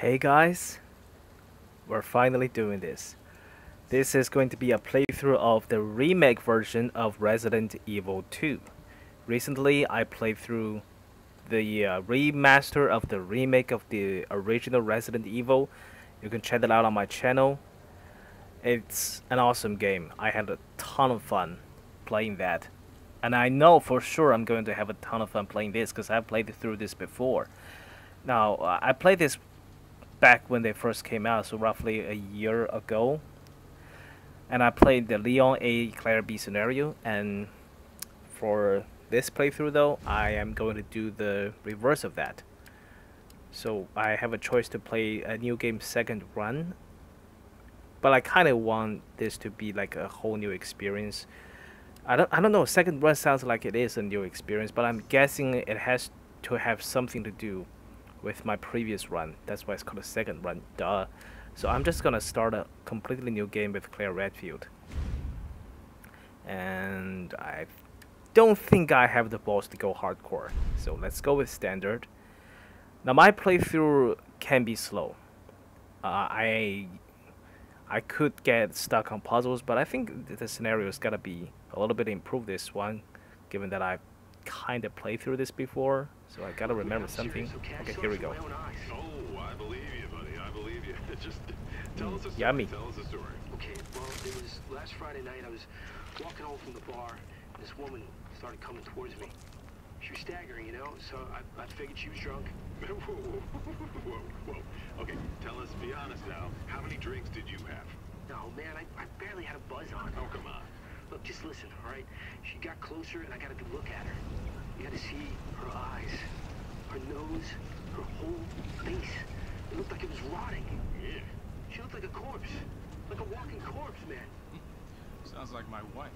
Hey guys, we're finally doing this. This is going to be a playthrough of the remake version of Resident Evil 2. Recently, I played through the remaster of the remake of the original Resident Evil. You can check that out on my channel. It's an awesome game. I had a ton of fun playing that. And I know for sure I'm going to have a ton of fun playing this because I've played through this before. Now, I played this back when they first came out, so roughly a year ago, and I played the Leon A Claire B scenario. And for this playthrough though, I am going to do the reverse of that, so I have a choice to play a new game second run, but I kind of want this to be like a whole new experience. I don't know, second run sounds like it is a new experience, but I'm guessing it has to have something to do with my previous run. That's why it's called a second run, duh. So I'm just gonna start a completely new game with Claire Redfield, and I don't think I have the balls to go hardcore, so let's go with standard. Now my playthrough can be slow. I could get stuck on puzzles, but I think the scenario's gotta be a little bit improved this one, given that I've kind of played through this before. So I gotta remember something. Okay, here we go. Oh, I believe you, buddy. I believe you. Just tell us a story. Yummy. Tell us a story. Okay, well, it was last Friday night. I was walking home from the bar, and this woman started coming towards me. She was staggering, you know, so I figured she was drunk. Whoa, whoa, whoa, whoa. Okay, tell us, be honest now. How many drinks did you have? No, man, I barely had a buzz on. Oh, come on. Look, just listen, all right? She got closer, and I got a good look at her. You had to see her eyes, her nose, her whole face. It looked like it was rotting. Yeah. She looked like a corpse. Like a walking corpse, man. Sounds like my wife.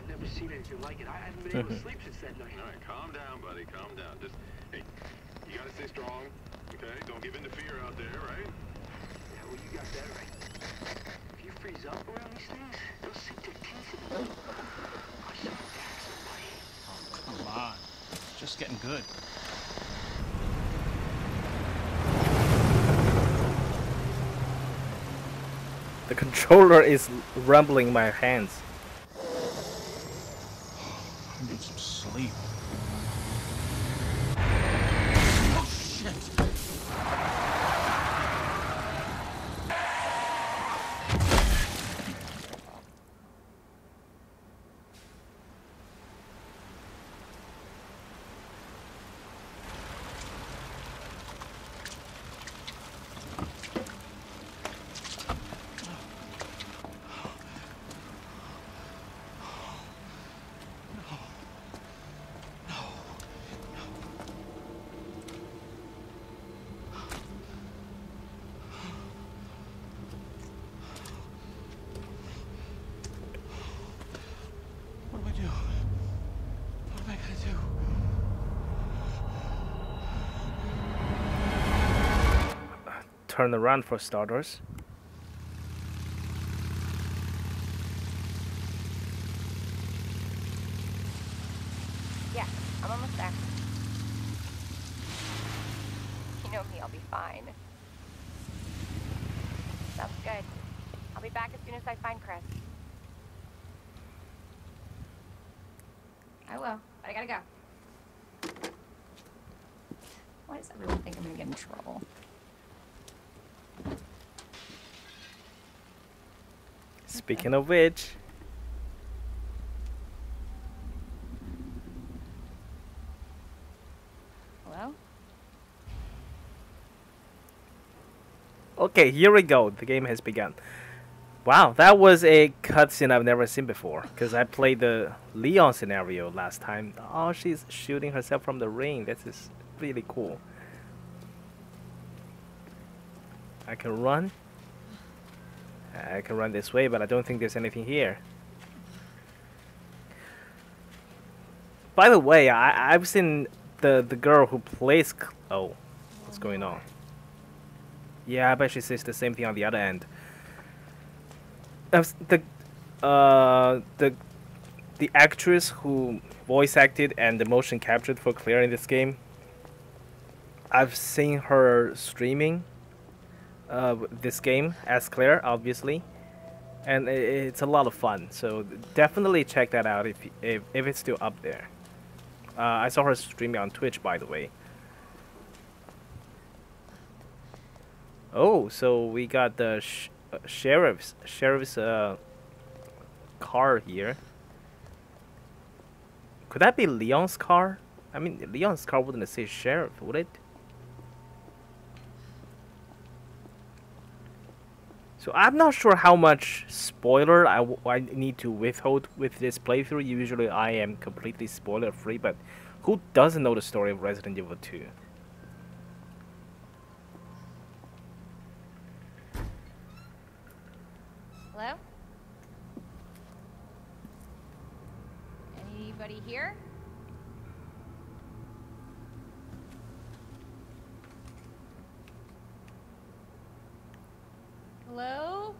I've never seen anything like it. I haven't been able to sleep since that night. All right, calm down, buddy. Calm down. Just, hey, you gotta stay strong, okay? Don't give in to fear out there, right? Yeah, well, you got that right. If you freeze up around these things, they'll sink their teeth in them. I should attack somebody. Oh, come on. Just getting good. The controller is rumbling my hands. I need some sleep. Oh shit! Turn around for starters. Yeah, I'm almost there. You know me, I'll be fine. Sounds good. I'll be back as soon as I find Chris. I will, but I gotta go. Why does everyone think I'm gonna get in trouble? Speaking of which, hello. Okay, here we go. The game has begun. Wow, that was a cutscene I've never seen before. Because I played the Leon scenario last time. Oh, she's shooting herself from the ring. This is really cool. I can run. I can run this way, but I don't think there's anything here. By the way, I've seen the girl who plays... Oh, what's going on? Yeah, I bet she says the same thing on the other end. The actress who voice acted and the motion captured for Claire in this game, I've seen her streaming. this game as Claire, obviously, and it's a lot of fun. So definitely check that out if it's still up there. I saw her streaming on Twitch, by the way. Oh, so we got the sheriff's car here. Could that be Leon's car? I mean, Leon's car wouldn't say sheriff, would it? So I'm not sure how much spoiler I need to withhold with this playthrough. Usually I am completely spoiler free, but who doesn't know the story of Resident Evil 2? Hello? Anybody here? Hello?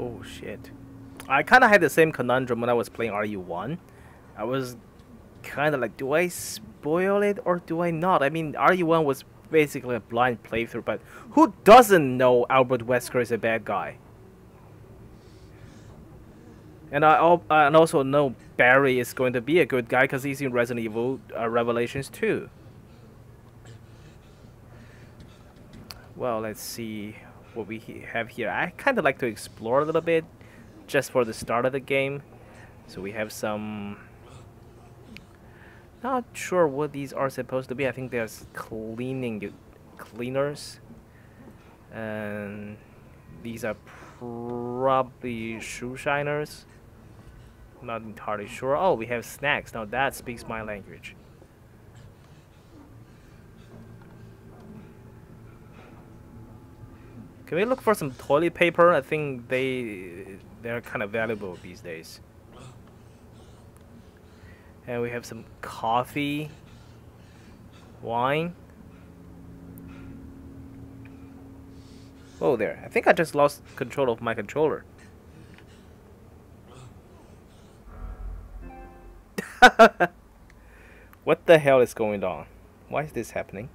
Oh shit. I kind of had the same conundrum when I was playing RE1. I was kind of like, do I spoil it or do I not? I mean, RE1 was basically a blind playthrough, but who doesn't know Albert Wesker is a bad guy? And I also know Barry is going to be a good guy because he's in Resident Evil Revelations 2. Well, let's see what we have here. I kind of like to explore a little bit just for the start of the game. So we have some... Not sure what these are supposed to be. I think there's cleaners. And these are probably shoe shiners. Not entirely sure. Oh, we have snacks. Now that speaks my language. Can we look for some toilet paper? I think they're kind of valuable these days. And we have some coffee, wine. Oh, there. I think I just lost control of my controller. What the hell is going on? Why is this happening?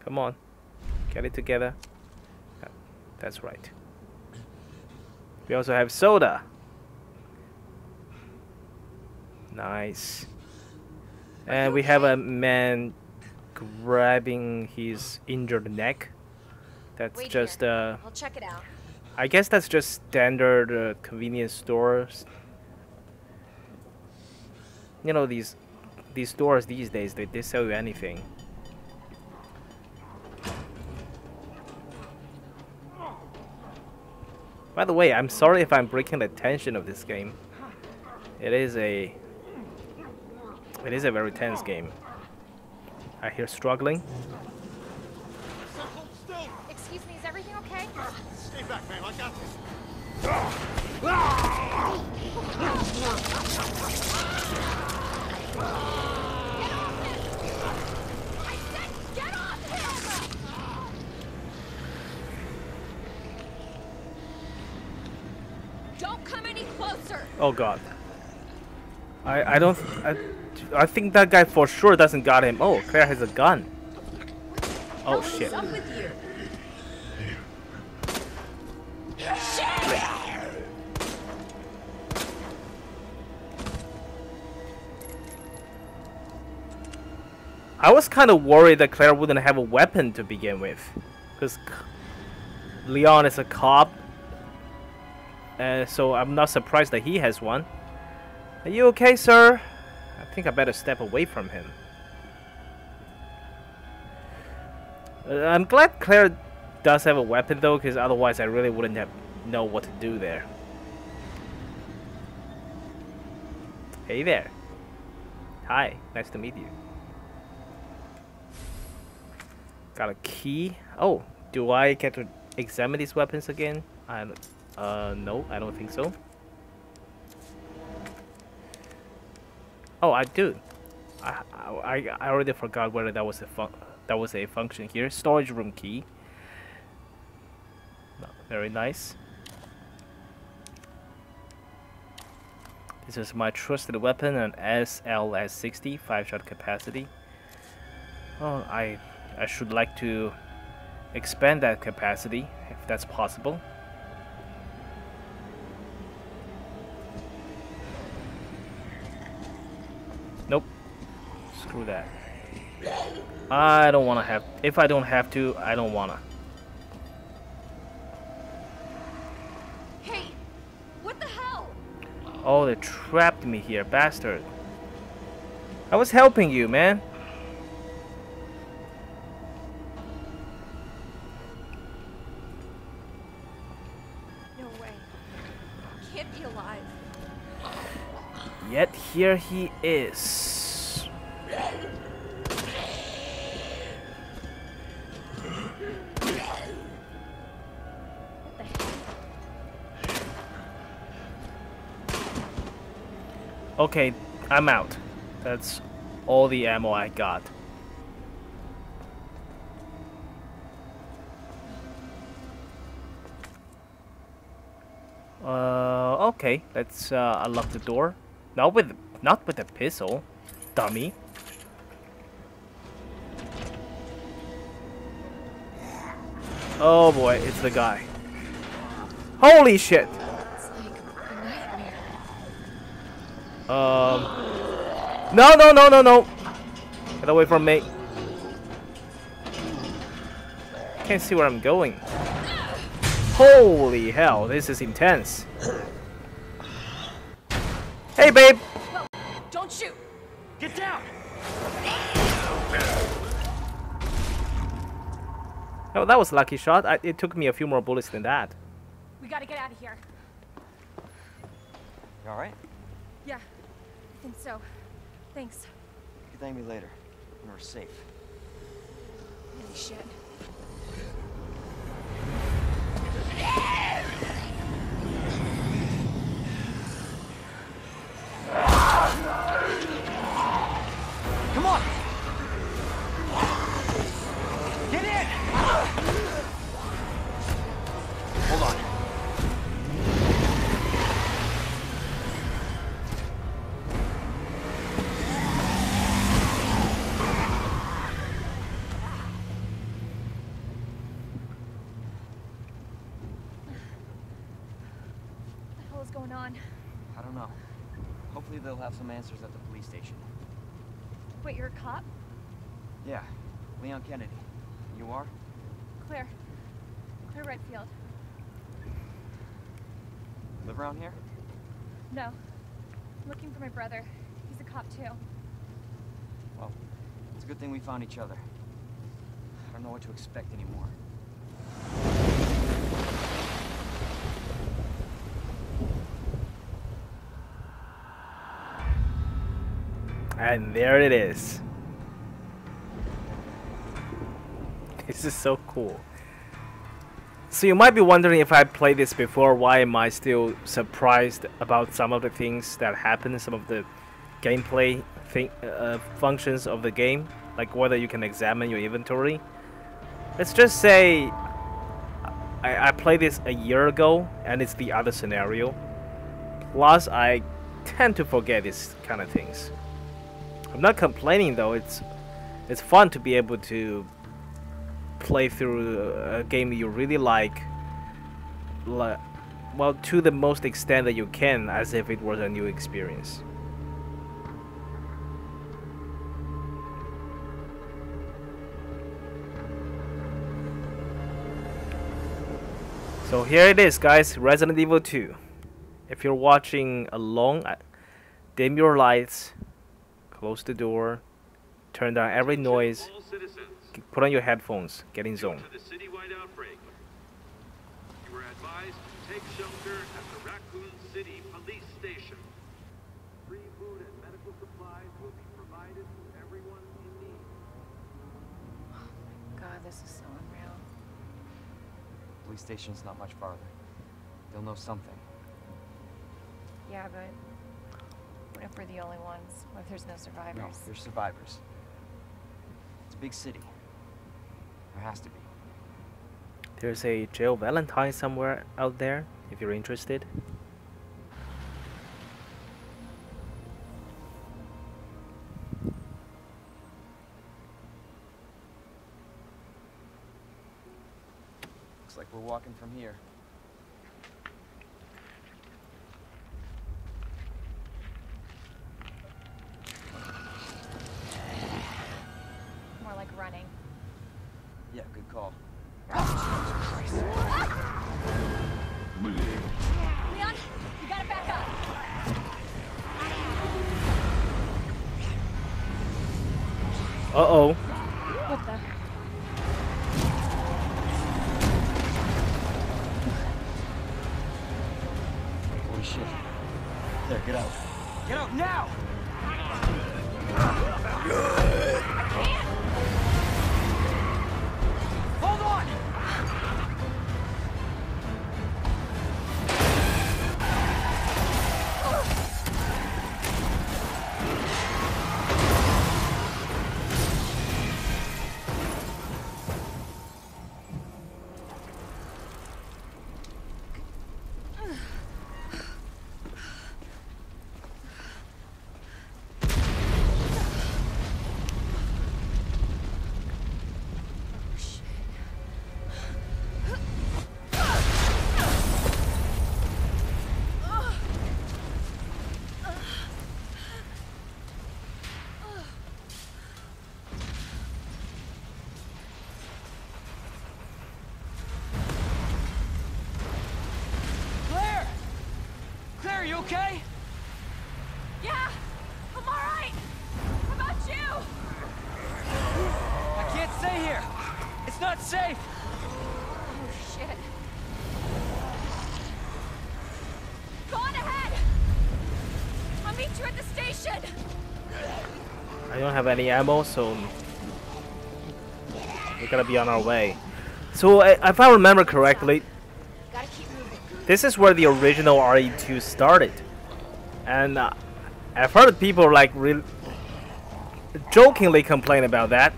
Come on, get it together. That's right. We also have soda. Nice. And we have a man grabbing his injured neck. That's wait just here. I'll check it out. I guess that's just standard convenience stores. You know, these stores these days, they sell you anything. By the way, I'm sorry if I'm breaking the tension of this game. It is a very tense game. I hear struggling. Excuse me, is everything okay? Stay back, ma'am. I got this. Don't come any closer. Oh god. I think that guy for sure doesn't got him. Oh, Claire has a gun. Oh shit. What's up with you? I was kind of worried that Claire wouldn't have a weapon to begin with, because Leon is a cop. So I'm not surprised that he has one. Are you okay, sir? I think I better step away from him. I'm glad Claire does have a weapon though, because otherwise I really wouldn't have know what to do there. Hey there. Hi, nice to meet you. Got a key. Oh, do I get to examine these weapons again? I don't. No, I don't think so. Oh, I do. I already forgot whether that was a function here. Storage room key. Very nice. This is my trusted weapon, an SLS60, 5-shot capacity. Well, I should like to expand that capacity, if that's possible. Nope. Screw that. I don't want to have... If I don't have to, I don't want to. Hey! What the hell? Oh, they trapped me here, bastard. I was helping you, man. No way. Can't be alive. Yet here he is. Okay, I'm out. That's all the ammo I got. Okay, let's unlock the door. Not with a pistol, dummy. Oh boy, it's the guy. Holy shit! No. Get away from me. Can't see where I'm going. Holy hell, this is intense. Hey, babe. No, don't shoot. Get down. Oh, that was a lucky shot. It took me a few more bullets than that. We gotta get out of here. You all right? Yeah. I think so. Thanks. You can thank me later when we're safe. Holy shit. Come on! Get in! Hold on. They'll have some answers at the police station. Wait, you're a cop? Yeah, Leon Kennedy. You are? Claire. Claire Redfield. Live around here? No. I'm looking for my brother. He's a cop too. Well, it's a good thing we found each other. I don't know what to expect anymore. And there it is. This is so cool. So you might be wondering, if I played this before, why am I still surprised about some of the things that happen, some of the gameplay functions of the game, like whether you can examine your inventory. Let's just say I played this a year ago and it's the other scenario. Plus I tend to forget these kind of things. I'm not complaining though, it's fun to be able to play through a game you really like, well, to the most extent that you can, as if it was a new experience. So here it is, guys, Resident Evil 2. If you're watching along, dim your lights. Close the door, turn down every noise, put on your headphones, get in zone. You were advised to take shelter at the Raccoon City police station. Free food and medical supplies will be provided to everyone in need. Oh my god, this is so unreal. The police station's not much farther. They'll know something. Yeah, but... What if we're the only ones? What if there's no survivors? No, there's survivors. It's a big city. There has to be. There's a Jill Valentine somewhere out there, if you're interested. walking from here. More like running. Yeah, good call. Uh-oh. What the? Holy shit. There, get out. Get out now! I can't! Hold on! Okay? Yeah, I'm all right. How about you? I can't stay here. It's not safe. Oh, shit. Go on ahead. I'll meet you at the station. I don't have any ammo, so we're gonna be on our way. So, if I remember correctly, this is where the original RE2 started, and I've heard people like jokingly complain about that.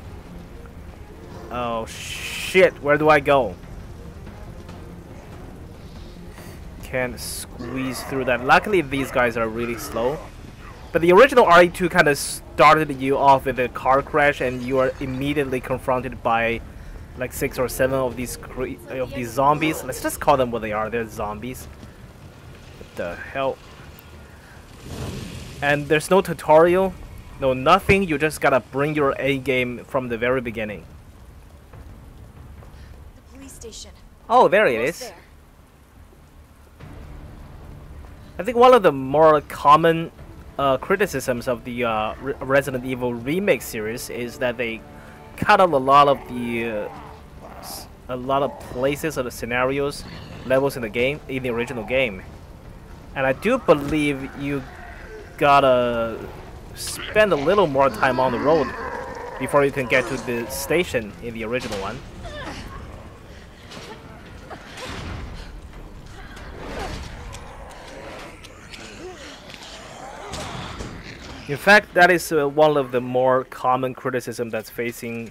Oh shit, where do I go? Can't squeeze through that. Luckily these guys are really slow, but the original RE2 kind of started you off with a car crash and you are immediately confronted by like 6 or 7 of these zombies. Let's just call them what they are. They're zombies. What the hell? And there's no tutorial, no nothing. You just gotta bring your A game from the very beginning. The police station. Oh, there it is. There. I think one of the more common criticisms of the Resident Evil remake series is that they cut out a lot of places or the scenarios, levels in the game, in the original game, and I do believe you gotta spend a little more time on the road before you can get to the station in the original one. In fact, that is one of the more common criticism that's facing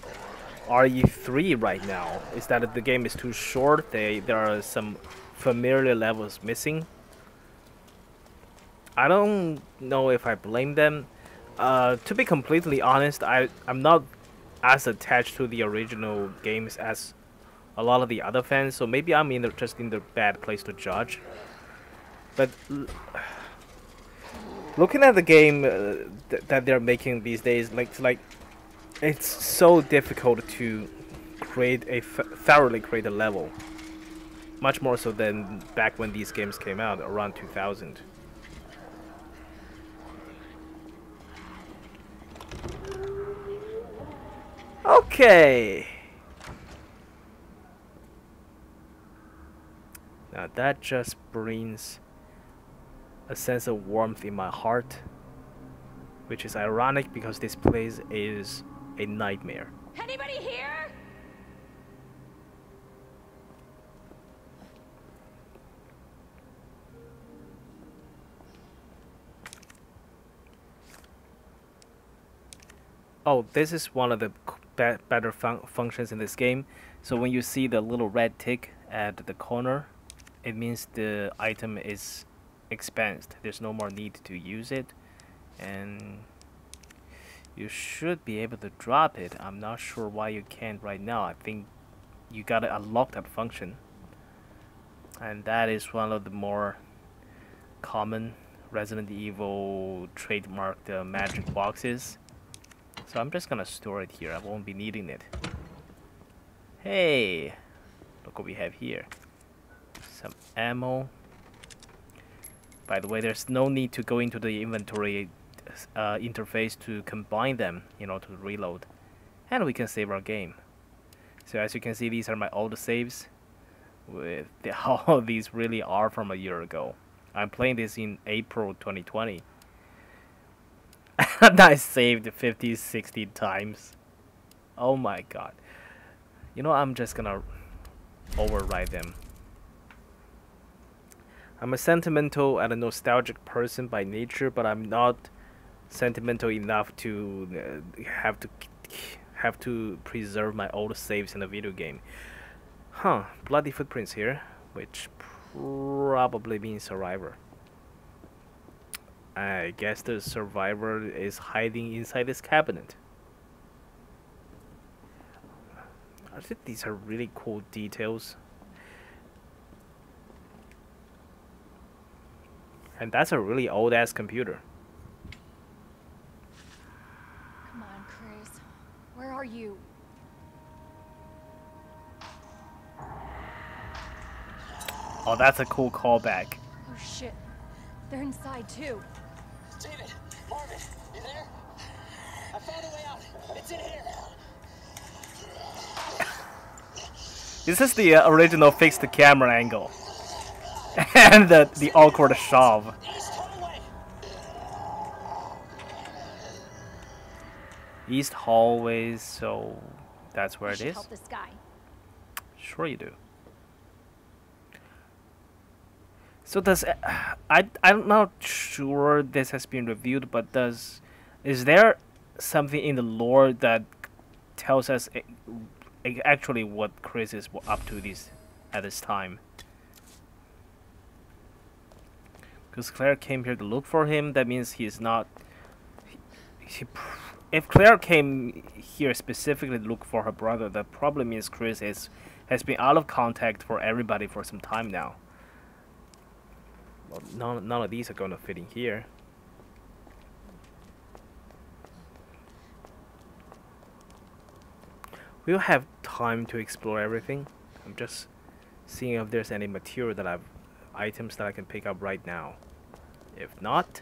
RE3 right now, is that the game is too short. There are some familiar levels missing. I don't know if I blame them. To be completely honest, I'm not as attached to the original games as a lot of the other fans, so maybe I'm just in the bad place to judge. But looking at the game that they're making these days, like it's so difficult to create a thoroughly create a level, much more so than back when these games came out around 2000. Okay. Now that just brings a sense of warmth in my heart, which is ironic because this place is a nightmare. Anybody here? Oh, this is one of the better functions in this game. So when you see the little red tick at the corner, it means the item is expensed. There's no more need to use it, and you should be able to drop it. I'm not sure why you can't right now. I think you gotta unlock that function. and that is one of the more common Resident Evil trademarked magic boxes. So I'm just gonna store it here. I won't be needing it. Hey, look what we have here. Some ammo. By the way, there's no need to go into the inventory interface to combine them, you know, to reload. And we can save our game. So as you can see, these are my old saves. With all of these really are from a year ago. I'm playing this in April 2020. And I saved 50, 60 times. Oh my god. You know, I'm just gonna override them. I'm a sentimental and a nostalgic person by nature, but I'm not sentimental enough to have to preserve my old saves in a video game. Huh, bloody footprints here, which probably means survivor. I guess the survivor is hiding inside this cabinet. I think these are really cool details. And that's a really old-ass computer. Come on, Chris. Where are you? Oh, that's a cool callback. Oh shit. They're inside too. David, Marvin, you there? I found a way out. It's in here. This is the original fixed camera angle. And the awkward shove. East hallways, so that's where it is. Help this guy. Sure you do. So does I'm not sure this has been reviewed, but is there something in the lore that tells us actually what Chris is up to at this time? Because Claire came here to look for him, that means he's not. If Claire came here specifically to look for her brother, that probably means Chris has been out of contact for everybody for some time now. Well, none of these are going to fit in here. We'll have time to explore everything. I'm just seeing if there's any material that items that I can pick up right now. If not,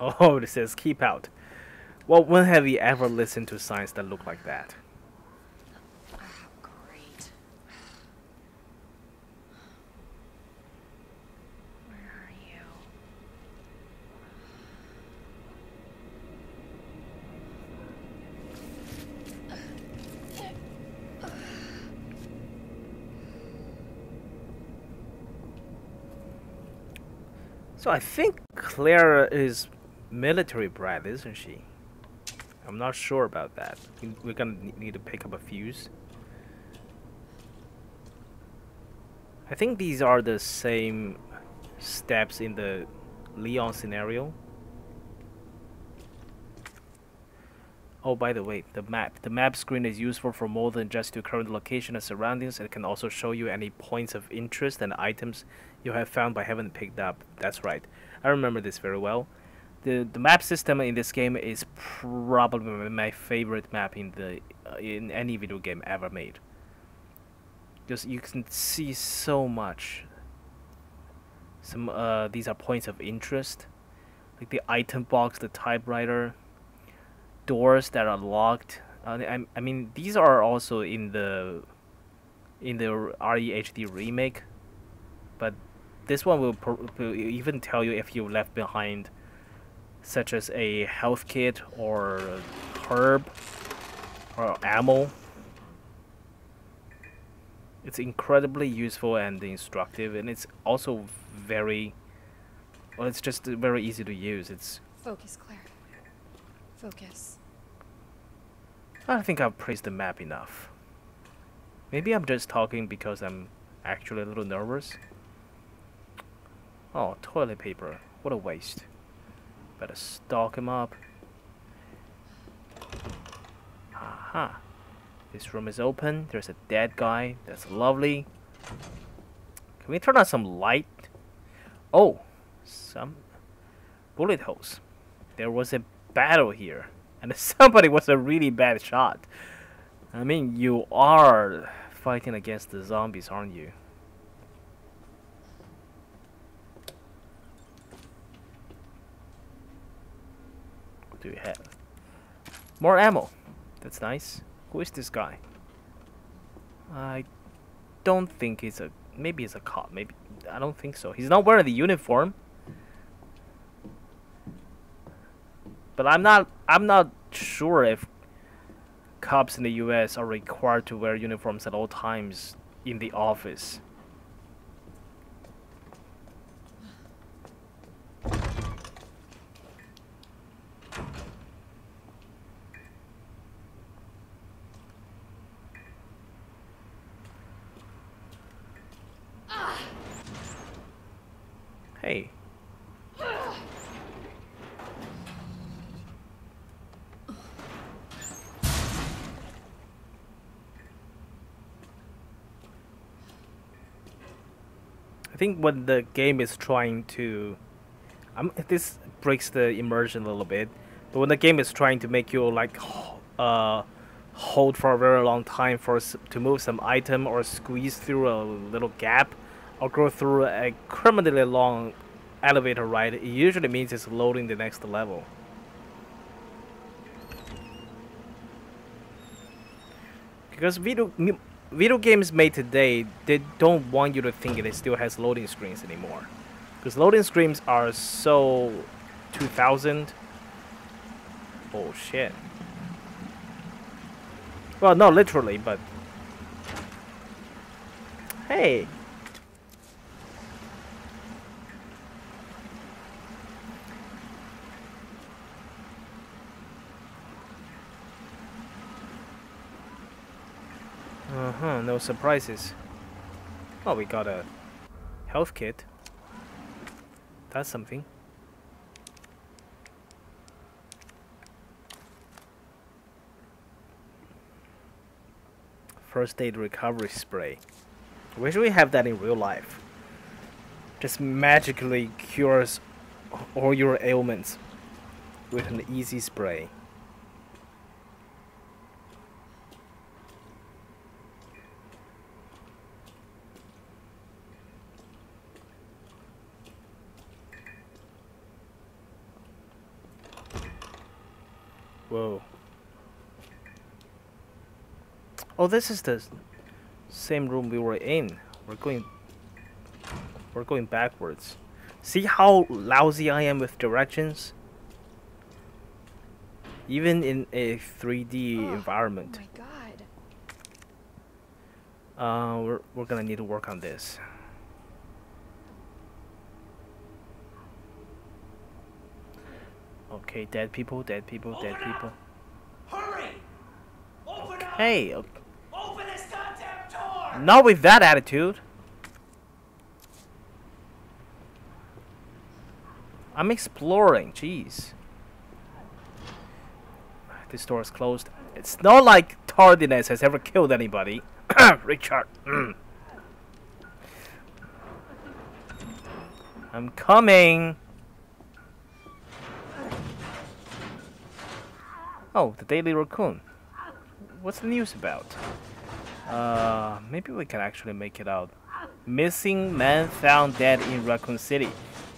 oh, this says keep out. Well, when have you ever listened to signs that look like that? So I think Claire is military brat, isn't she? I'm not sure about that. We're gonna need to pick up a fuse. I think these are the same steps in the Leon scenario. Oh, by the way, the map. The map screen is useful for more than just your current location and surroundings. It can also show you any points of interest and items you have found but haven't picked up. That's right. I remember this very well. The map system in this game is probably my favorite map in any video game ever made. Just you can see so much. Some these are points of interest, like the item box, the typewriter. Doors that are locked. I mean, these are also in the REHD remake, but this one will even tell you if you left behind, such as a health kit or a herb or ammo. It's incredibly useful and instructive, and it's also very well. It's just very easy to use. It's focus, Claire. Focus. I think I've praised the map enough. Maybe I'm just talking because I'm actually a little nervous. Oh, toilet paper. What a waste. Better stock him up. Ah. Aha. This room is open. There's a dead guy. That's lovely. Can we turn on some light? Oh, some bullet holes. There was a battle here. And somebody was a really bad shot. I mean, you are fighting against the zombies, aren't you? What do we have? More ammo. That's nice. Who is this guy? I don't think he's a... Maybe he's a cop. Maybe... I don't think so. He's not wearing the uniform. But I'm not sure if cops in the US are required to wear uniforms at all times in the office. Hey. I think when the game is trying to, this breaks the immersion a little bit. But when the game is trying to make you like hold for a very long time to move some item or squeeze through a little gap or go through a criminally long elevator ride, it usually means it's loading the next level. Because video games made today, they don't want you to think that it still has loading screens anymore, because loading screens are so 2000. Oh shit. Well, not literally, but hey. Uh-huh, no surprises. Oh, we got a health kit. That's something. First aid recovery spray. Wish we have that in real life. Just magically cures all your ailments with an easy spray. Whoa. Oh, this is the same room we were in. We're going backwards. See how lousy I am with directions? Even in a 3D environment. Oh my God. We're gonna need to work on this. Okay, dead people, dead people, dead people. Hurry! Open up! Hey, open this goddamn door! Not with that attitude. I'm exploring, jeez. This door is closed. It's not like tardiness has ever killed anybody. Richard. I'm coming. Oh, the Daily Raccoon. What's the news about? Maybe we can actually make it out. Missing man found dead in Raccoon City.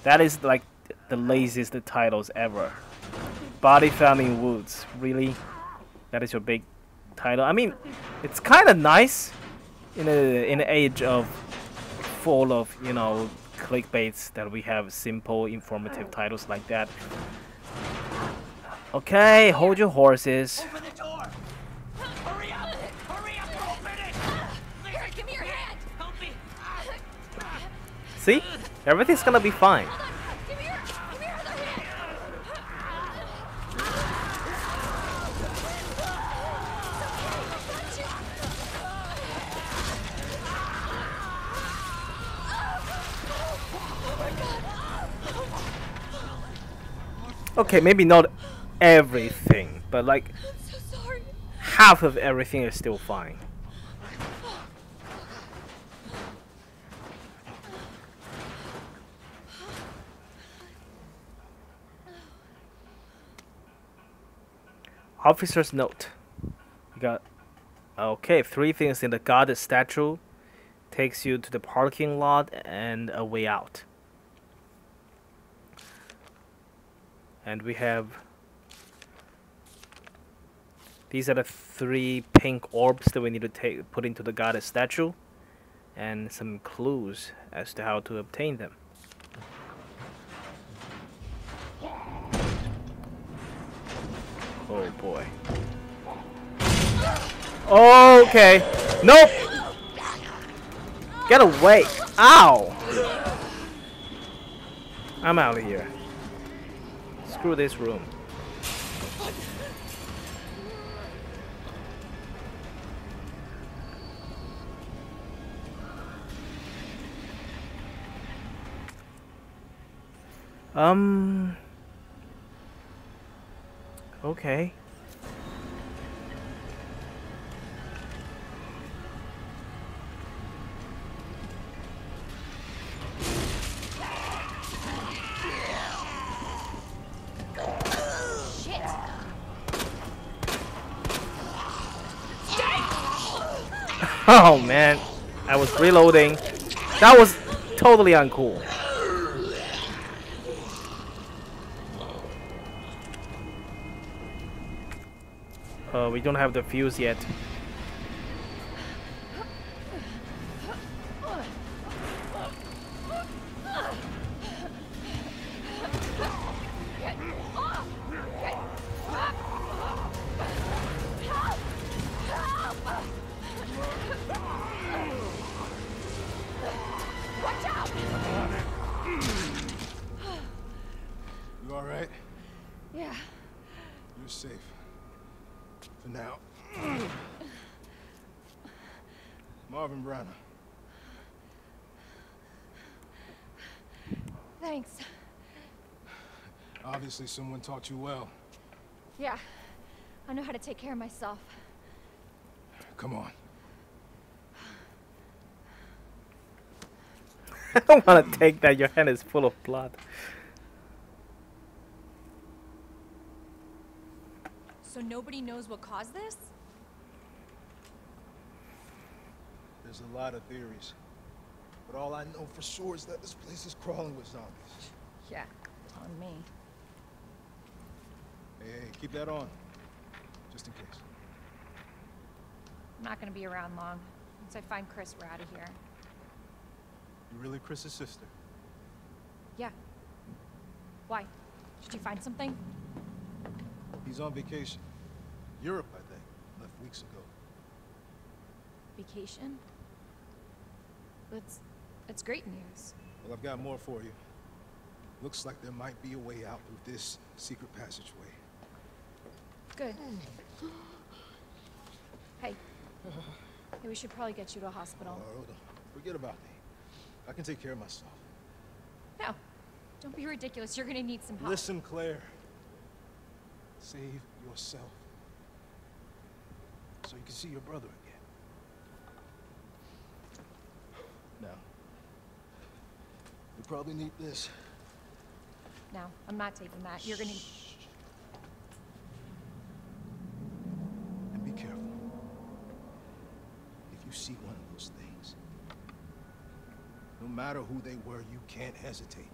That is like the laziest of titles ever. Body found in woods. Really? That is your big title? I mean, it's kind of nice in an age of full of, you know, clickbaits, that we have simple, informative titles like that. Okay, hold your horses. Open the door. Hurry up, open it. Claire, give me your hand. Help me. See? Everything's gonna be fine. Give me your other hand. Okay, maybe not everything, but like, I'm so sorry. half of everything is still fine. Officer's note. We got, okay, 3 things in the guarded statue. Takes you to the parking lot and a way out. And we have, these are the 3 pink orbs that we need to take, put into the goddess statue, and some clues as to how to obtain them. Oh boy. Okay. Nope. Get away. Ow. I'm out of here. Screw this room. Okay. Oh man, I was reloading. That was totally uncool. We don't have the fuse yet. Marvin Branagh. Thanks. Obviously someone taught you well. Yeah. I know how to take care of myself. Come on. I don't want to take that. Your hand is full of blood. So nobody knows what caused this? There's a lot of theories, but all I know for sure is that this place is crawling with zombies. Yeah, on me. Hey, keep that on, just in case. I'm not gonna be around long. Once I find Chris, we're out of here. You really Chris's sister? Yeah. Why? Did you find something? He's on vacation. Europe, I think. Left weeks ago. Vacation? That's great news. Well, I've got more for you. Looks like there might be a way out through this secret passageway. Good. Hey, we should probably get you to a hospital. Oh, hold on. Forget about me. I can take care of myself. No, don't be ridiculous. You're gonna need some help. Listen, Claire. Save yourself. So you can see your brother. No. You probably need this. No, I'm not taking that. You're gonna... And be careful. If you see one of those things, no matter who they were, you can't hesitate.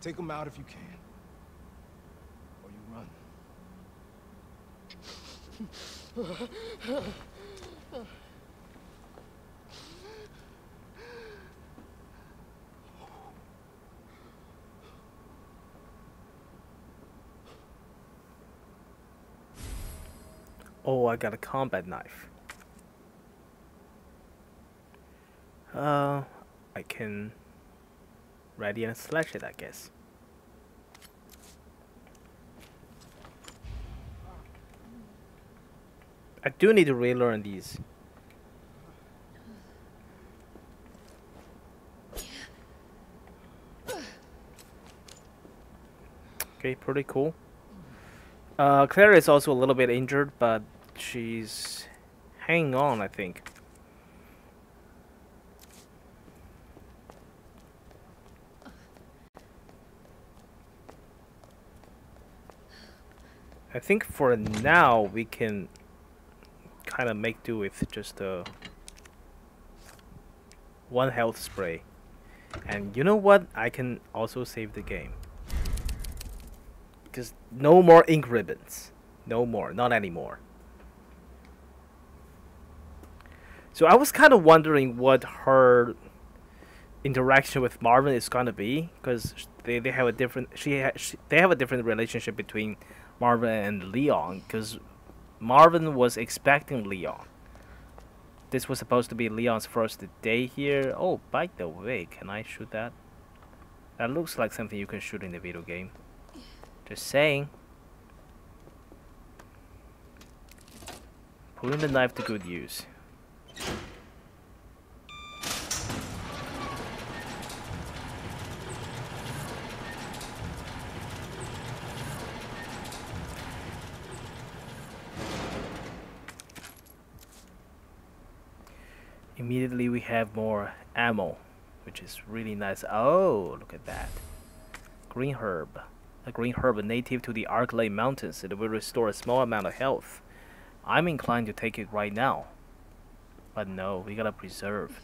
Take them out if you can. Or you run. Oh, I got a combat knife. I can ready and slash it, I guess. I do need to relearn these. Okay, pretty cool. Claire is also a little bit injured, but she's hanging on, I think. I think for now we can kind of make do with just one health spray. And you know what? I can also save the game. Because no more ink ribbons. No more. Not anymore. So I was kind of wondering what her interaction with Marvin is gonna be, because they have a different they have a different relationship between Marvin and Leon, because Marvin was expecting Leon. This was supposed to be Leon's first day here. Oh, by the way, can I shoot that? That looks like something you can shoot in the video game. Just saying. Putting the knife to good use. Immediately we have more ammo, which is really nice. Oh, look at that. Green herb. A green herb native to the Arklay Mountains. It will restore a small amount of health. I'm inclined to take it right now. But no, we gotta preserve.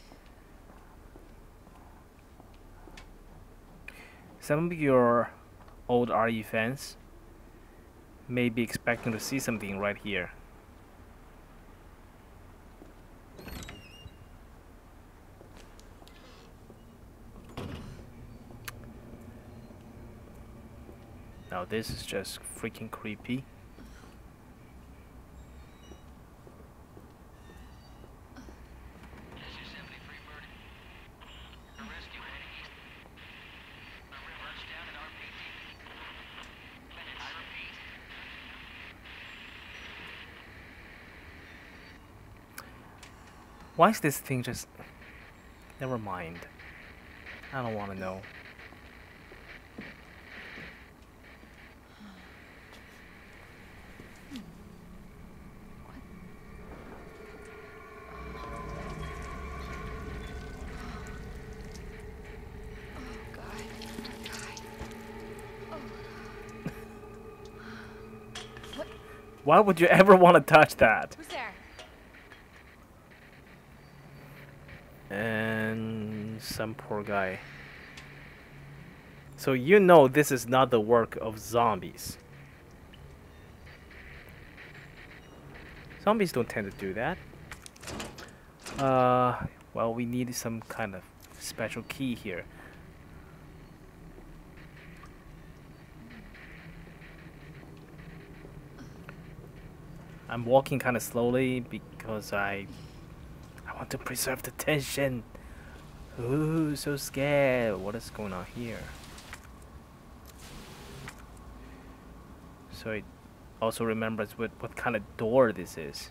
Some of your old RE fans may be expecting to see something right here. Now this is just freaking creepy. Why is this thing just... Never mind. I don't want to know. Why would you ever want to touch that? Who's there? And some poor guy. So you know this is not the work of zombies. Zombies don't tend to do that. Well, we need some kind of special key here. I'm walking kind of slowly because I want to preserve the tension. Ooh, so scared. What is going on here? So it also remembers what kind of door this is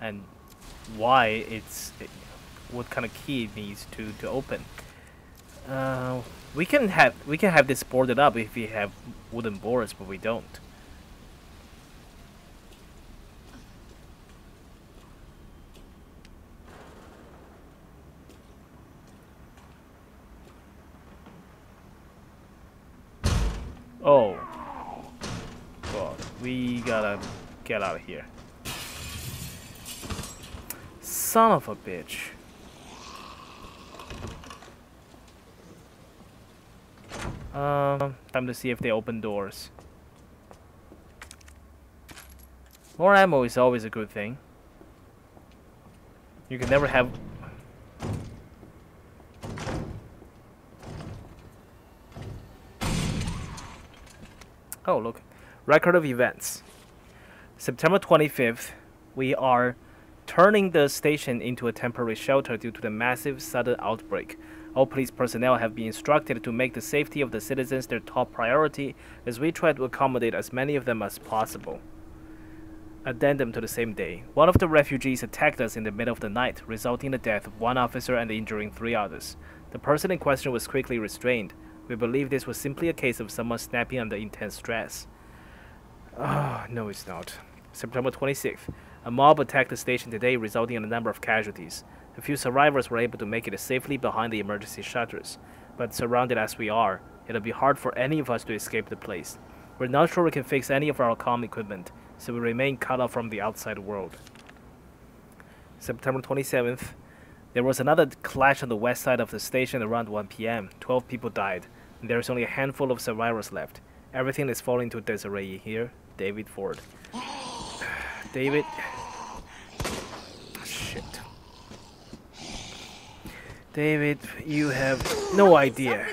and why what kind of key it needs to open. We can have this boarded up if we have wooden boards, but we don't. Oh, God, we gotta get out of here. Son of a bitch. Time to see if they open doors. More ammo is always a good thing. You can never have... Oh, look. Record of events. September 25th, we are turning the station into a temporary shelter due to the massive sudden outbreak. All police personnel have been instructed to make the safety of the citizens their top priority as we try to accommodate as many of them as possible. Addendum to the same day. One of the refugees attacked us in the middle of the night, resulting in the death of one officer and injuring 3 others. The person in question was quickly restrained. We believe this was simply a case of someone snapping under intense stress. Oh, no, it's not. September 26th. A mob attacked the station today, resulting in a number of casualties. A few survivors were able to make it safely behind the emergency shutters, but surrounded as we are, it'll be hard for any of us to escape the place. We're not sure we can fix any of our comm equipment, so we remain cut off from the outside world. September 27th. There was another clash on the west side of the station around 1 PM. 12 people died, and there is only a handful of survivors left. Everything is falling into disarray here. David Ford. David. Shit. David, you have no idea.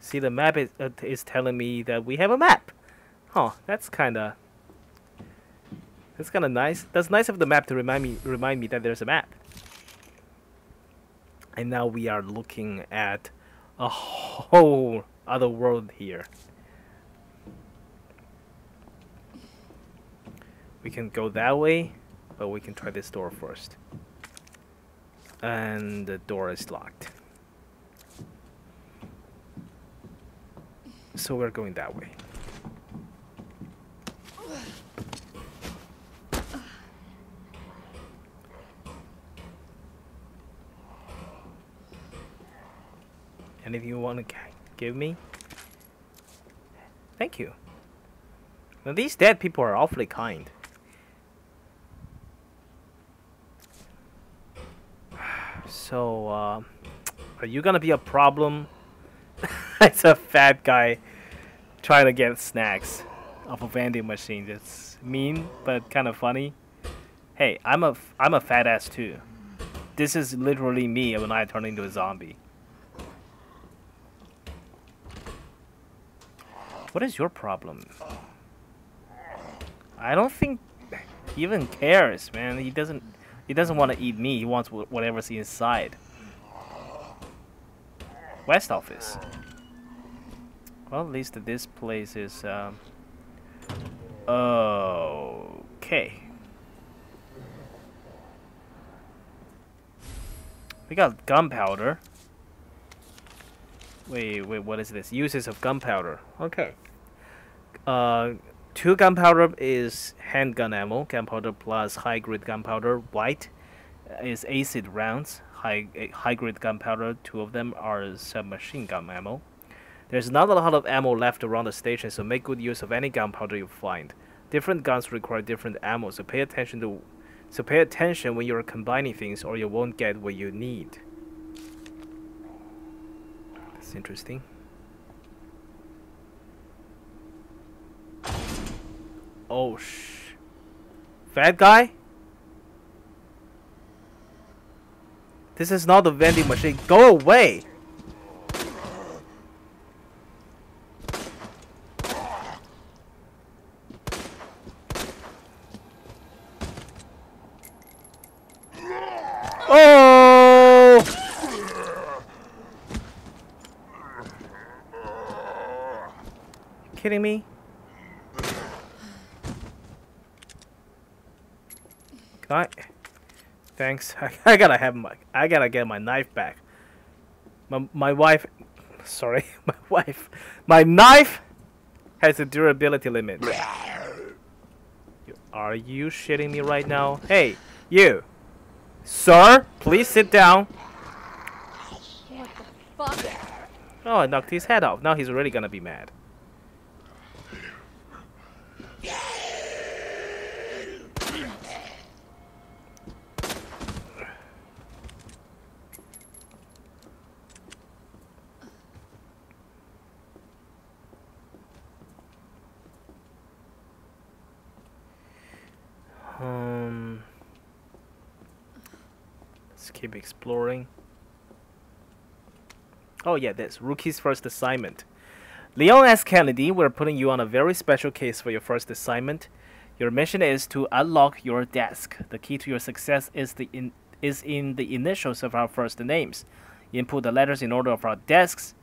See, the map is telling me that we have a map. Huh, that's kind of nice. That's nice of the map to remind me that there's a map. And now we are looking at a whole other world here. We can go that way, but we can try this door first. And the door is locked. So we're going that way. Anything you want to give me? Thank you. Now these dead people are awfully kind. So, are you gonna be a problem? It's a fat guy trying to get snacks off a vending machine. That's mean, but kind of funny. Hey, I'm a fat ass too. This is literally me when I turn into a zombie. What is your problem? I don't think he even cares, man. He doesn't want to eat me. He wants whatever's inside. West office. Well, at least this place is, okay. We got gunpowder. Wait, what is this? Uses of gunpowder. Okay. 2 gunpowder is handgun ammo. Gunpowder plus high-grade gunpowder. White is acid rounds. High-grade gunpowder. 2 of them are submachine gun ammo. There's not a lot of ammo left around the station, so make good use of any gunpowder you find. Different guns require different ammo, so pay attention when you're combining things, or you won't get what you need. That's interesting. Oh fat guy. This is not a vending machine. Go away. Kidding me? Can I? Thanks. I gotta get my knife back. My knife has a durability limit. Are you shitting me right now? Hey, you, sir, please sit down. What the fuck? Oh, I knocked his head off. Now he's really gonna be mad. Let's keep exploring. Oh yeah, that's Rookie's first assignment. Leon S. Kennedy, we're putting you on a very special case for your first assignment. Your mission is to unlock your desk. The key to your success is in the initials of our first names. Input the letters in order of our desks.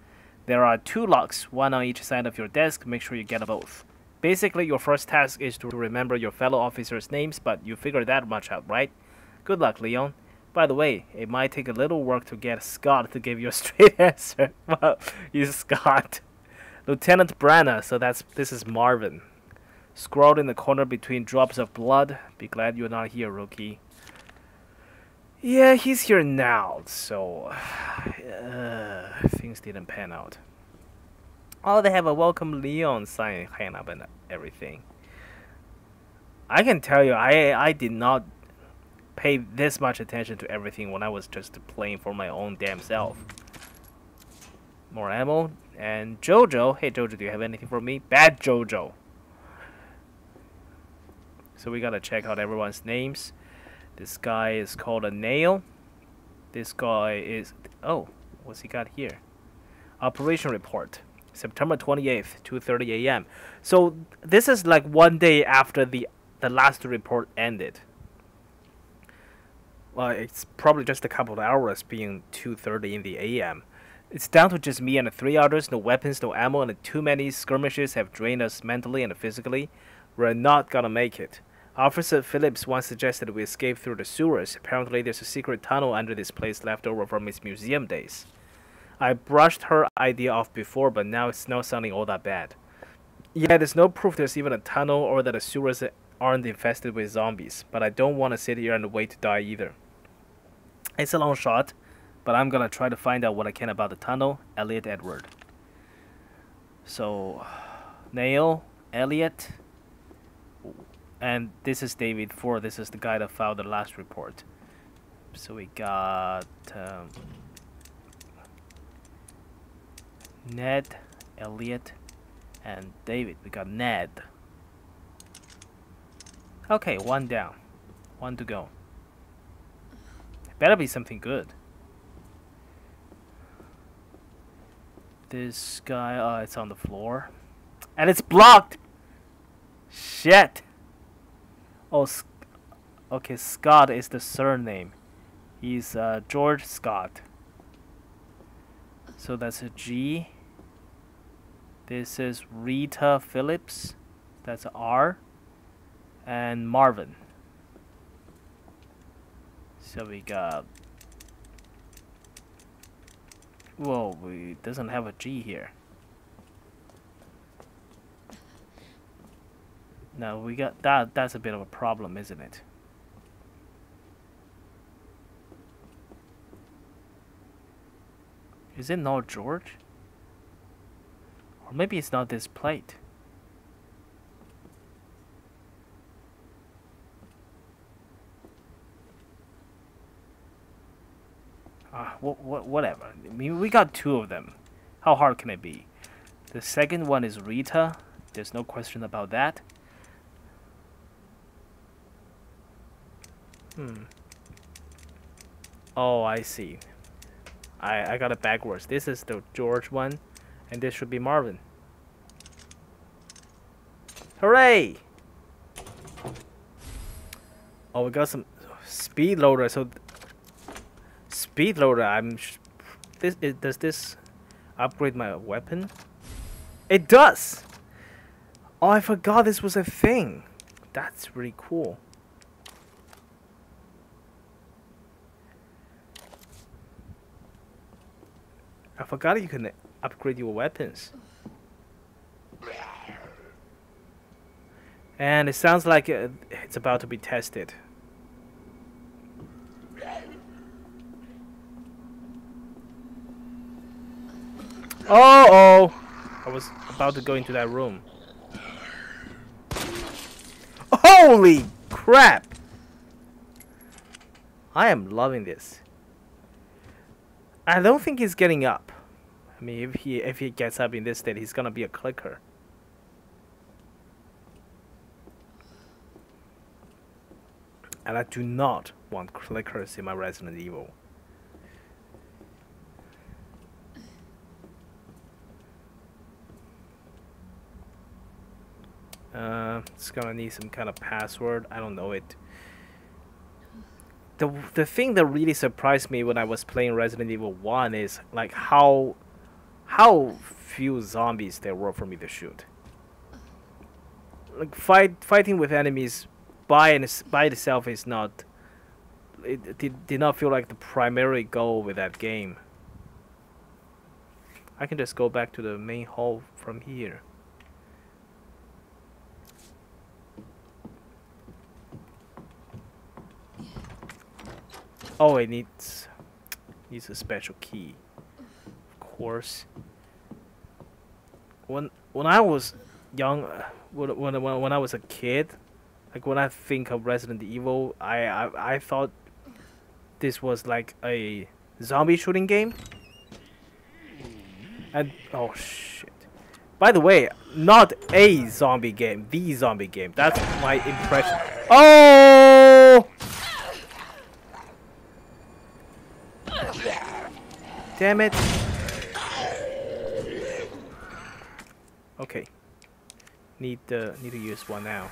There are 2 locks, one on each side of your desk. Make sure you get both. Basically, your first task is to remember your fellow officers' names, but you figured that much out, right? Good luck, Leon. By the way, it might take a little work to get Scott to give you a straight answer. Well, he's Scott. Lieutenant Branagh, so this is Marvin. Scrawled in the corner between drops of blood. Be glad you're not here, rookie. Yeah, he's here now, so... things didn't pan out. Oh, they have a welcome Leon sign hanging up and everything. I can tell you, I did not pay this much attention to everything when I was just playing for my own damn self. More ammo. And Jojo. Hey, Jojo, do you have anything for me? Bad Jojo. So we gotta check out everyone's names. This guy is called a nail. This guy is... Oh, what's he got here? Operation report. September 28th, 2:30 a.m. So this is like one day after the last report ended. Well, it's probably just a couple of hours being 2:30 in the a.m. It's down to just me and the three others, no weapons, no ammo, and too many skirmishes have drained us mentally and physically. We're not gonna make it. Officer Phillips once suggested we escape through the sewers. Apparently there's a secret tunnel under this place left over from his museum days. I brushed her idea off before, but now it's not sounding all that bad. Yeah, there's no proof there's even a tunnel or that the sewers aren't infested with zombies, but I don't want to sit here and wait to die either. It's a long shot, but I'm gonna try to find out what I can about the tunnel. Elliot Edward. So, Nail, Elliot, and this is David Ford. This is the guy that filed the last report. So we got... Ned, Elliot, and David. We got Ned. Okay, one down. One to go. Better be something good. This guy, it's on the floor. And it's blocked! Shit! Oh, okay, Scott is the surname. He's George Scott. So that's a G. This is Rita Phillips, that's R, and Marvin. So we got... Whoa, it doesn't have a G here. No, we got that. That's a bit of a problem, isn't it? Is it not George? Or maybe it's not this plate. Whatever. I mean, we got two of them. How hard can it be? The second one is Rita. There's no question about that. Oh, I see. I got it backwards. This is the George one, and this should be Marvin. Hooray! Oh, we got some speed loader. So speed loader. Does this upgrade my weapon? It does. Oh, I forgot this was a thing. That's really cool. I forgot you can upgrade your weapons. And it sounds like it's about to be tested. Uh-oh! I was about to go into that room. Holy crap! I am loving this. I don't think he's getting up. I mean, if he gets up in this state, he's gonna be a clicker. And I do not want clickers in my Resident Evil. It's gonna need some kind of password. I don't know it. The thing that really surprised me when I was playing Resident Evil 1 is like how few zombies there were for me to shoot. like fighting with enemies by itself is not. It did not feel like the primary goal with that game. I can just go back to the main hall from here. Oh, it needs a special key, of course. When I was young, when I was a kid, like when I think of Resident Evil, I thought this was like a zombie shooting game. And oh shit! By the way, not a zombie game, the zombie game. That's my impression. Oh! Damn it. Okay. Need to use one now.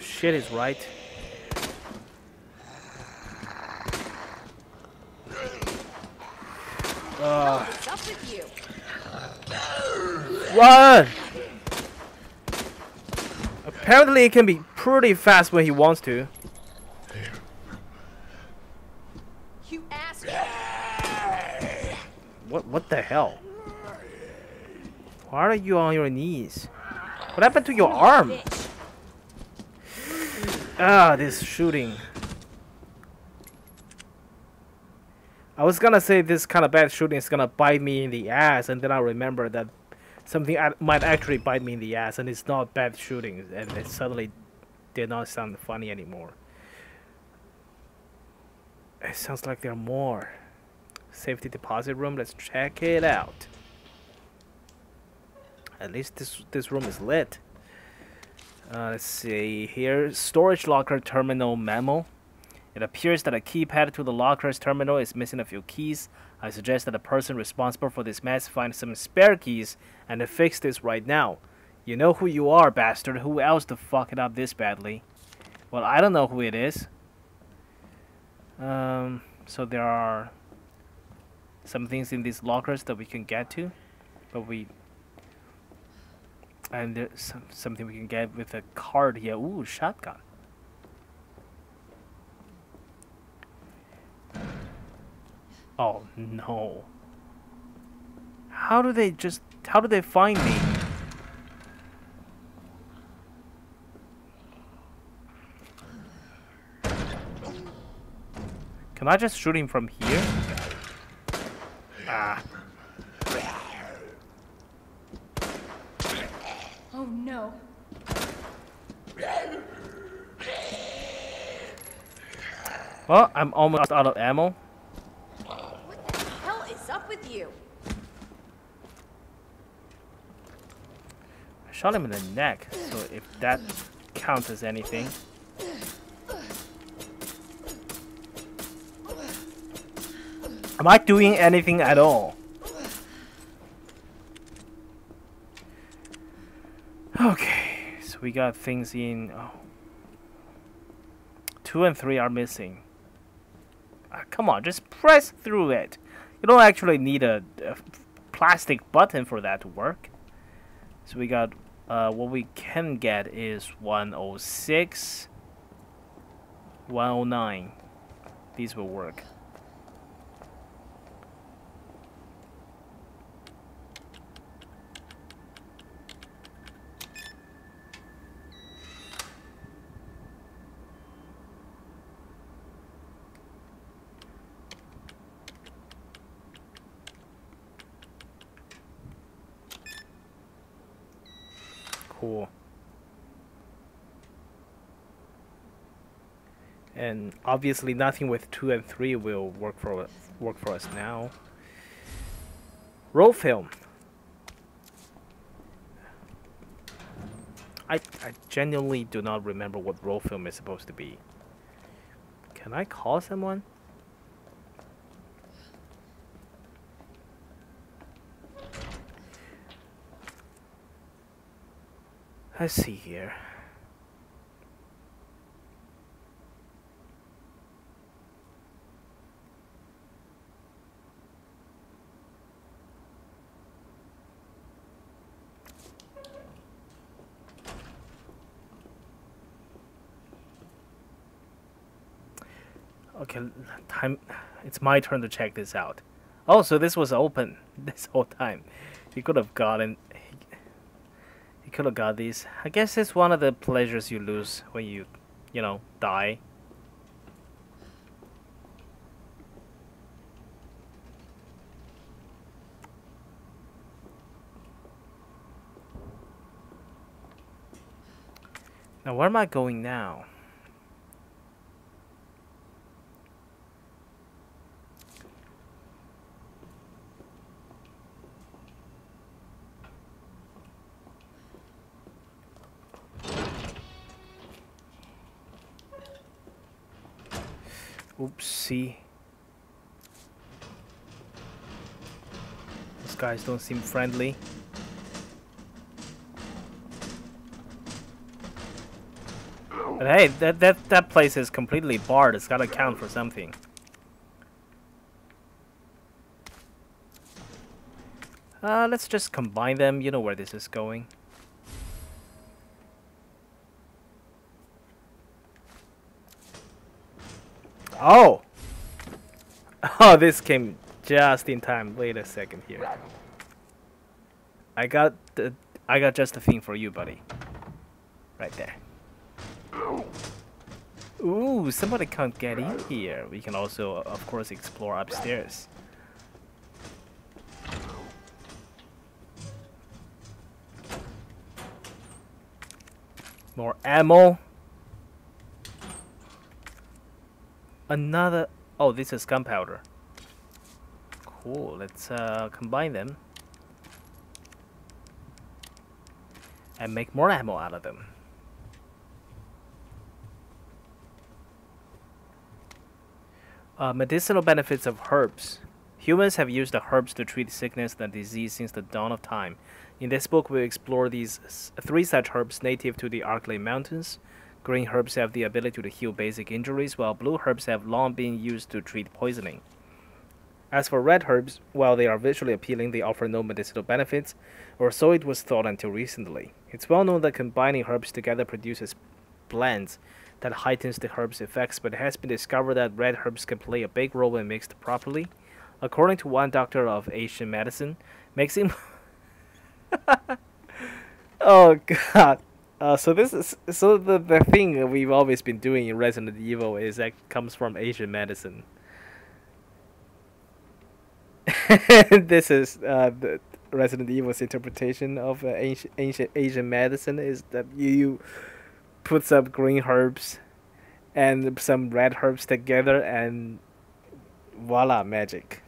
Shit is right. What's up with you? Run! Apparently he can be pretty fast when he wants to. What the hell? Why are you on your knees? What happened to your arm? Ah, this shooting. I was gonna say this kind of bad shooting is gonna bite me in the ass, and then I remember that something might actually bite me in the ass, and it's not bad shooting, and it suddenly did not sound funny anymore. It sounds like there are more. Safety deposit room. Let's check it out. At least this room is lit. Let's see here. Storage locker terminal memo. It appears that a keypad to the locker's terminal is missing a few keys. I suggest that the person responsible for this mess find some spare keys and fix this right now. You know who you are, bastard. Who else to fuck it up this badly? Well, I don't know who it is. So there are some things in these lockers that we can get to, but and there's something we can get with a card here. Ooh, shotgun. Oh no! How do they find me? Can I just shoot him from here? Oh no. Well, I'm almost out of ammo. What the hell is up with you? I shot him in the neck, so if that counts as anything. Am I doing anything at all? Okay, so we got things in. Oh. 2 and 3 are missing. Come on, just press through it. You don't actually need a plastic button for that to work. So we got what we can get is 106, 109. These will work. And obviously nothing with 2 and 3 will work for us now. Roll film. I genuinely do not remember what roll film is supposed to be. Can I call someone? Let's see here. Okay, time. It's my turn to check this out. Oh, so this was open this whole time. He could have gotten. He could have got these. I guess it's one of the pleasures you lose when you, die. Now, where am I going now? Oopsie. Those guys don't seem friendly. But hey, that place is completely barred. It's gotta count for something. Let's just combine them. You know where this is going. Oh! Oh, this came just in time. Wait a second here. I got just the thing for you, buddy. Right there. Ooh, somebody can't get in here. We can also, of course, explore upstairs. More ammo. Another... Oh, this is gunpowder. Cool, let's combine them. And make more ammo out of them. Medicinal benefits of herbs. Humans have used the herbs to treat sickness and disease since the dawn of time. In this book, we'll explore these three such herbs native to the Arklay Mountains. Green herbs have the ability to heal basic injuries, while blue herbs have long been used to treat poisoning. As for red herbs, while they are visually appealing, they offer no medicinal benefits, or so it was thought until recently. It's well known that combining herbs together produces blends that heightens the herb's effects, but it has been discovered that red herbs can play a big role when mixed properly. According to one doctor of Asian medicine, mixing... Oh god. So this is the thing we've always been doing in Resident Evil is that comes from Asian medicine. This is the Resident Evil's interpretation of ancient Asian medicine is that you put some green herbs and some red herbs together and voila, magic.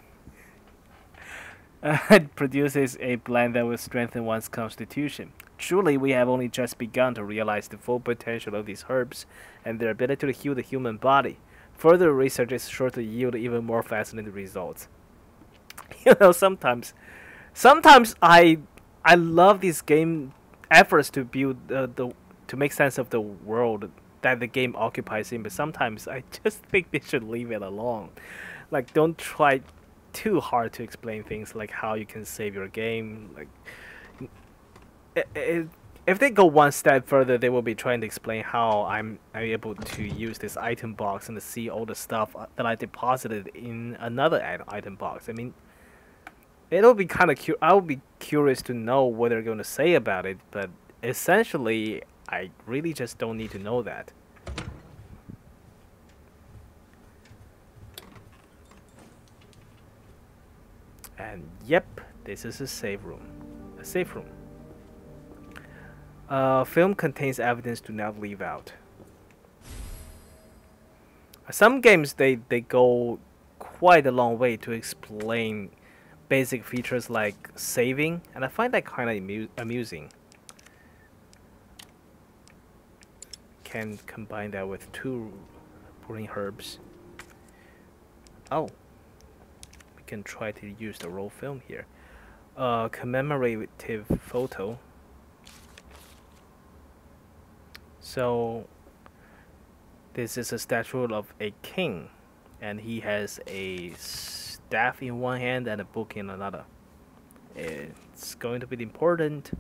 It produces a blend that will strengthen one's constitution. Truly, we have only just begun to realize the full potential of these herbs and their ability to heal the human body. Further research is sure to yield even more fascinating results. You know, sometimes I love these game efforts to build to make sense of the world that the game occupies in, but sometimes I just think they should leave it alone. Like, don't try too hard to explain things like how you can save your game. Like, if they go one step further, they will be trying to explain how I'm able to use this item box and to see all the stuff that I deposited in another item box. I mean, it'll be kind of I'll be curious to know what they're going to say about it, but essentially, I really just don't need to know that. And yep, this is a safe room. A safe room. Film contains evidence to not leave out. Some games, they go quite a long way to explain basic features like saving, and I find that kind of amusing. Can combine that with two green herbs. Oh, we can try to use the roll film here. Commemorative photo. So this is a statue of a king, and he has a staff in one hand and a book in another. It's going to be important.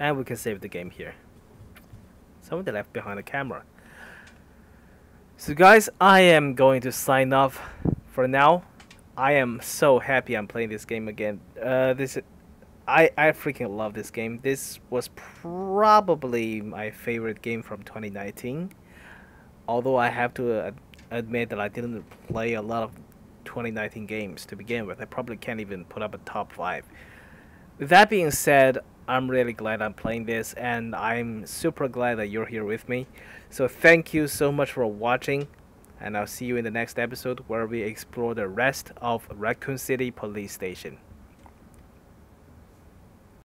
And we can save the game here. Someone that left behind the camera. So guys, I am going to sign off for now. I am so happy I'm playing this game again. I freaking love this game. This was probably my favorite game from 2019. Although I have to admit that I didn't play a lot of 2019 games to begin with. I probably can't even put up a top 5. With that being said, I'm really glad I'm playing this, and I'm super glad that you're here with me. So thank you so much for watching, and I'll see you in the next episode where we explore the rest of Raccoon City Police Station.